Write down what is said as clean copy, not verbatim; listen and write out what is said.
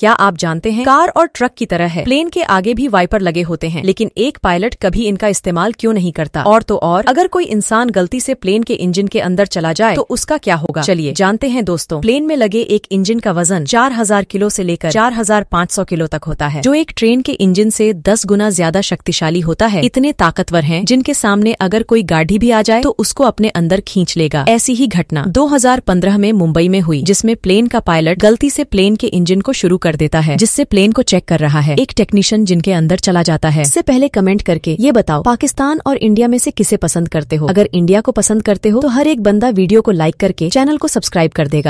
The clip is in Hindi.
क्या आप जानते हैं, कार और ट्रक की तरह है, प्लेन के आगे भी वाइपर लगे होते हैं, लेकिन एक पायलट कभी इनका इस्तेमाल क्यों नहीं करता। और तो और अगर कोई इंसान गलती से प्लेन के इंजन के अंदर चला जाए तो उसका क्या होगा, चलिए जानते हैं दोस्तों। प्लेन में लगे एक इंजन का वजन 4000 किलो से लेकर 4500 किलो तक होता है, जो एक ट्रेन के इंजन से 10 गुना ज्यादा शक्तिशाली होता है। इतने ताकतवर हैं जिनके सामने अगर कोई गाड़ी भी आ जाए तो उसको अपने अंदर खींच लेगा। ऐसी ही घटना 2015 में मुंबई में हुई, जिसमें प्लेन का पायलट गलती से प्लेन के इंजन को शुरू कर देता है, जिससे प्लेन को चेक कर रहा है एक टेक्नीशियन, जिनके अंदर चला जाता है। इससे पहले कमेंट करके ये बताओ, पाकिस्तान और इंडिया में से किसे पसंद करते हो? अगर इंडिया को पसंद करते हो तो हर एक बंदा वीडियो को लाइक करके चैनल को सब्सक्राइब कर देगा।